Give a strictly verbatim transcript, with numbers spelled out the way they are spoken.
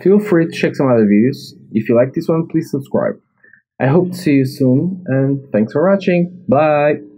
and feel free to check some other videos. If you like this one, please subscribe. I hope to see you soon, and thanks for watching. Bye!